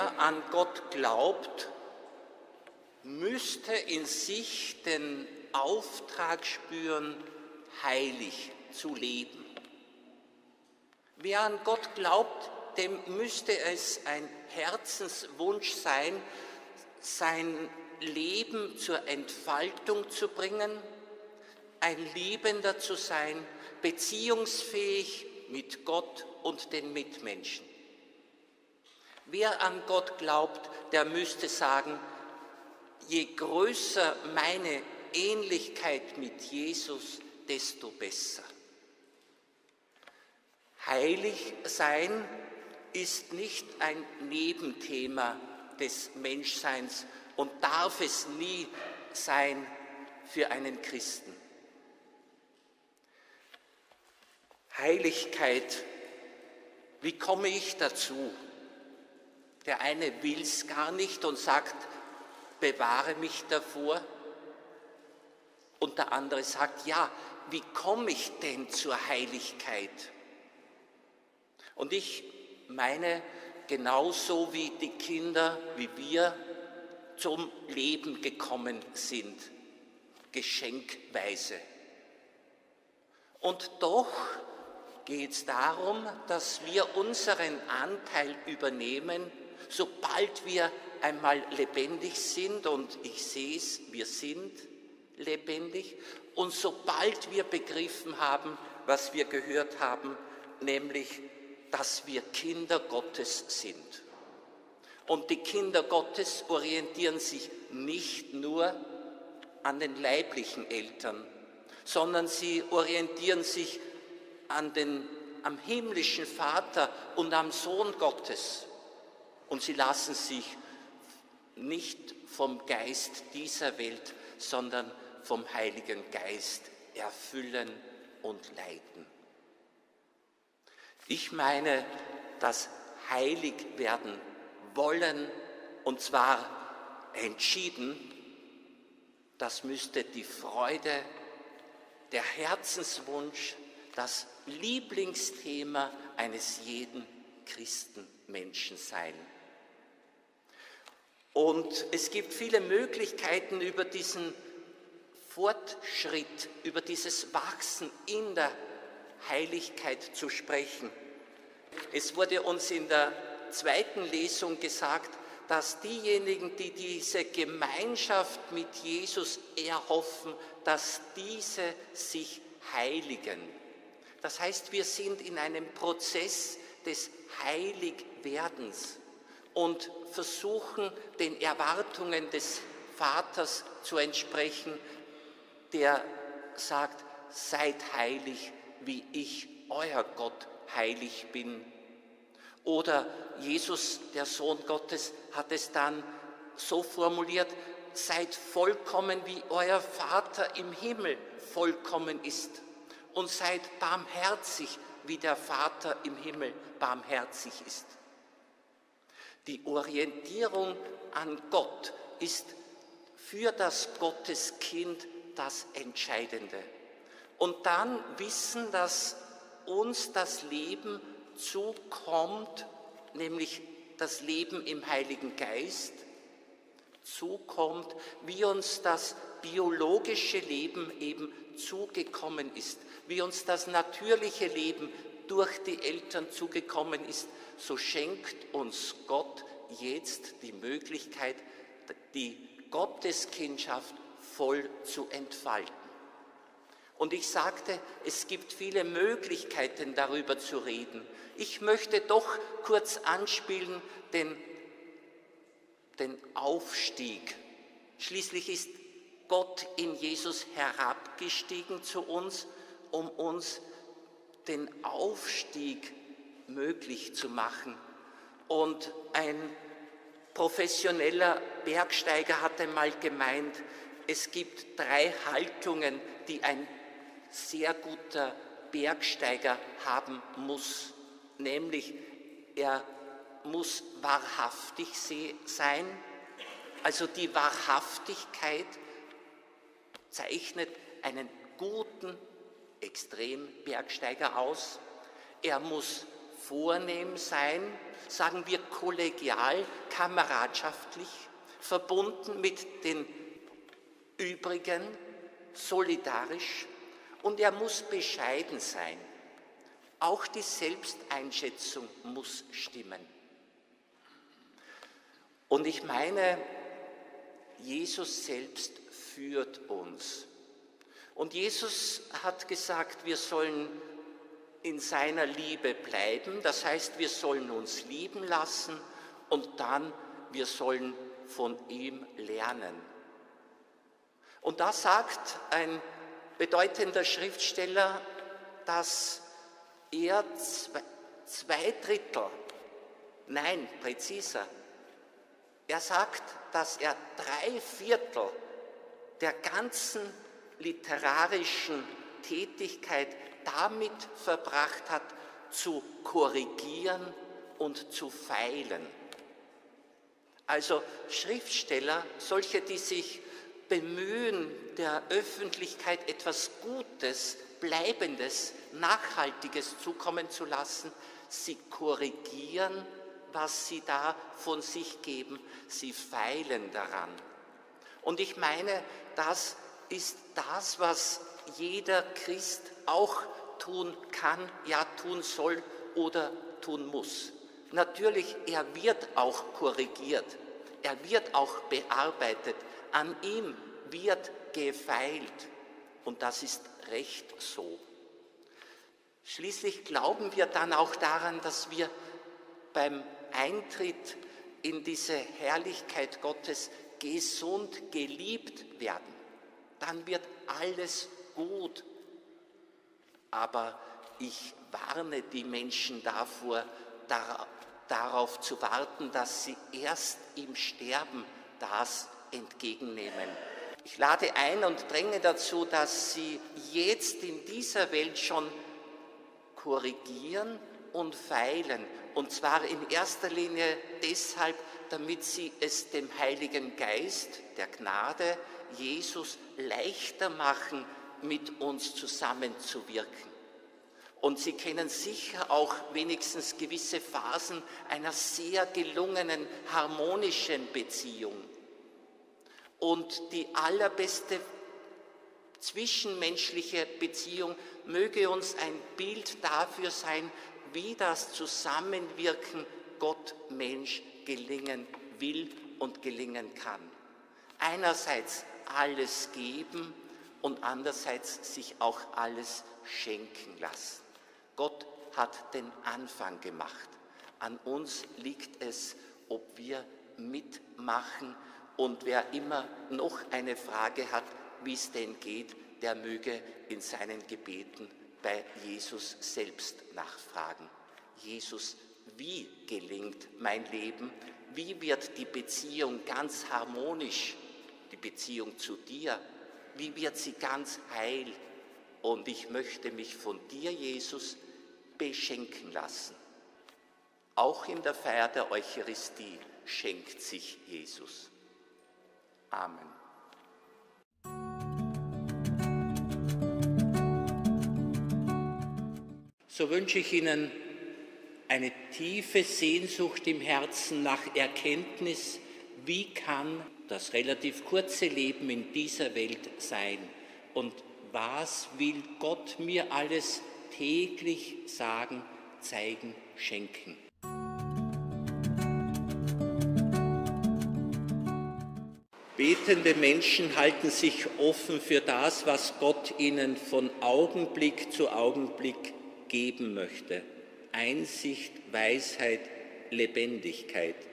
der an Gott glaubt, müsste in sich den Auftrag spüren, heilig zu leben. Wer an Gott glaubt, dem müsste es ein Herzenswunsch sein, sein Leben zur Entfaltung zu bringen, ein Liebender zu sein, beziehungsfähig mit Gott und den Mitmenschen. Wer an Gott glaubt, der müsste sagen, je größer meine Ähnlichkeit mit Jesus, desto besser. Heilig sein ist nicht ein Nebenthema des Menschseins und darf es nie sein für einen Christen. Heiligkeit, wie komme ich dazu? Der eine will es gar nicht und sagt, bewahre mich davor. Und der andere sagt, ja, wie komme ich denn zur Heiligkeit? Und ich meine, genauso wie die Kinder, wie wir zum Leben gekommen sind, geschenkweise. Und doch geht es darum, dass wir unseren Anteil übernehmen, sobald wir einmal lebendig sind, und ich sehe es, wir sind lebendig, und sobald wir begriffen haben, was wir gehört haben, nämlich, dass wir Kinder Gottes sind. Und die Kinder Gottes orientieren sich nicht nur an den leiblichen Eltern, sondern sie orientieren sich am himmlischen Vater und am Sohn Gottes. Und sie lassen sich nicht vom Geist dieser Welt, sondern vom Heiligen Geist erfüllen und leiten. Ich meine, das heilig werden wollen, und zwar entschieden, das müsste die Freude, der Herzenswunsch, das Lieblingsthema eines jeden Christenmenschen sein. Und es gibt viele Möglichkeiten, über diesen Fortschritt, über dieses Wachsen in der Heiligkeit zu sprechen. Es wurde uns in der zweiten Lesung gesagt, dass diejenigen, die diese Gemeinschaft mit Jesus erhoffen, dass diese sich heiligen. Das heißt, wir sind in einem Prozess des Heiligwerdens und versuchen, den Erwartungen des Vaters zu entsprechen, der sagt, seid heilig, wie ich, euer Gott, heilig bin. Oder Jesus, der Sohn Gottes, hat es dann so formuliert, seid vollkommen, wie euer Vater im Himmel vollkommen ist. Und seid barmherzig, wie der Vater im Himmel barmherzig ist. Die Orientierung an Gott ist für das Gotteskind das Entscheidende. Und dann wissen, dass uns das Leben zukommt, nämlich das Leben im Heiligen Geist zukommt, wie uns das biologische Leben eben zugekommen ist, wie uns das natürliche Leben durch die Eltern zugekommen ist, so schenkt uns Gott jetzt die Möglichkeit, die Gotteskindschaft voll zu entfalten. Und ich sagte, es gibt viele Möglichkeiten, darüber zu reden. Ich möchte doch kurz anspielen den Aufstieg. Schließlich ist Gott in Jesus herabgestiegen zu uns, um uns den Aufstieg möglich zu machen. Und ein professioneller Bergsteiger hat einmal gemeint, es gibt 3 Haltungen, die ein sehr guter Bergsteiger haben muss, nämlich er muss wahrhaftig sein, also die Wahrhaftigkeit zeichnet einen guten Extrembergsteiger aus, er muss vornehm sein, sagen wir kollegial, kameradschaftlich, verbunden mit den Übrigen, solidarisch, und er muss bescheiden sein. Auch die Selbsteinschätzung muss stimmen. Und ich meine, Jesus selbst führt uns. Und Jesus hat gesagt, wir sollen in seiner Liebe bleiben. Das heißt, wir sollen uns lieben lassen und dann, wir sollen von ihm lernen. Und da sagt ein bedeutender Schriftsteller, dass er 2/3, nein, präziser, er sagt, dass er 3/4 der ganzen literarischen Tätigkeit damit verbracht hat, zu korrigieren und zu feilen. Also Schriftsteller, solche, die sich bemühen, der Öffentlichkeit etwas Gutes, Bleibendes, Nachhaltiges zukommen zu lassen, sie korrigieren, was sie da von sich geben, sie feilen daran. Und ich meine, das ist das, was jeder Christ auch tun kann, ja tun soll oder tun muss. Natürlich, er wird auch korrigiert, er wird auch bearbeitet, an ihm wird gefeilt und das ist recht so. Schließlich glauben wir dann auch daran, dass wir beim Eintritt in diese Herrlichkeit Gottes gesund geliebt werden. Dann wird alles gut. Aber ich warne die Menschen davor, darauf zu warten, dass sie erst im Sterben das entgegennehmen. Ich lade ein und dränge dazu, dass sie jetzt in dieser Welt schon korrigieren und feilen. Und zwar in erster Linie deshalb, damit sie es dem Heiligen Geist, der Gnade, Jesus leichter machen, mit uns zusammenzuwirken. Und Sie kennen sicher auch wenigstens gewisse Phasen einer sehr gelungenen, harmonischen Beziehung. Und die allerbeste zwischenmenschliche Beziehung möge uns ein Bild dafür sein, wie das Zusammenwirken Gott-Mensch gelingen will und gelingen kann. Einerseits alles geben und andererseits sich auch alles schenken lassen. Gott hat den Anfang gemacht. An uns liegt es, ob wir mitmachen, und wer immer noch eine Frage hat, wie es denn geht, der möge in seinen Gebeten bei Jesus selbst nachfragen. Jesus, wie gelingt mein Leben? Wie wird die Beziehung ganz harmonisch, die Beziehung zu dir? Wie wird sie ganz heil? Und ich möchte mich von dir, Jesus, beschenken lassen. Auch in der Feier der Eucharistie schenkt sich Jesus. Amen. So wünsche ich Ihnen eine tiefe Sehnsucht im Herzen nach Erkenntnis, wie kann das relativ kurze Leben in dieser Welt sein und was will Gott mir alles täglich sagen, zeigen, schenken. Betende Menschen halten sich offen für das, was Gott ihnen von Augenblick zu Augenblick geben möchte. Einsicht, Weisheit, Lebendigkeit.